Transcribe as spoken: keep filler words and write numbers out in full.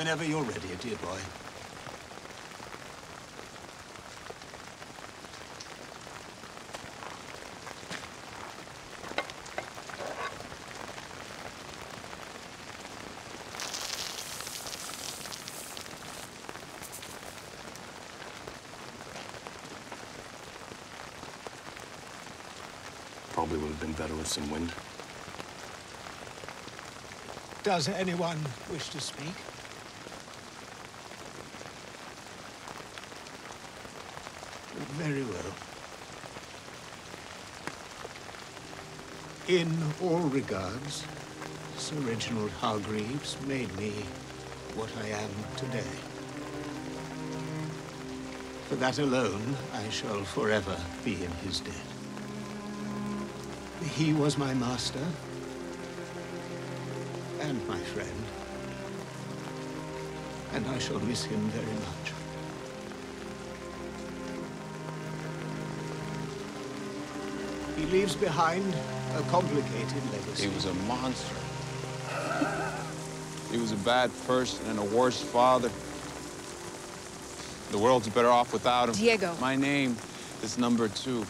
Whenever you're ready, dear boy. Probably would have been better with some wind. Does anyone wish to speak? Very well. In all regards, Sir Reginald Hargreaves made me what I am today. For that alone, I shall forever be in his debt. He was my master and my friend, and I shall miss him very much. He leaves behind a complicated legacy. He was a monster. He was a bad person and a worse father. The world's better off without him. Diego. My name is number two.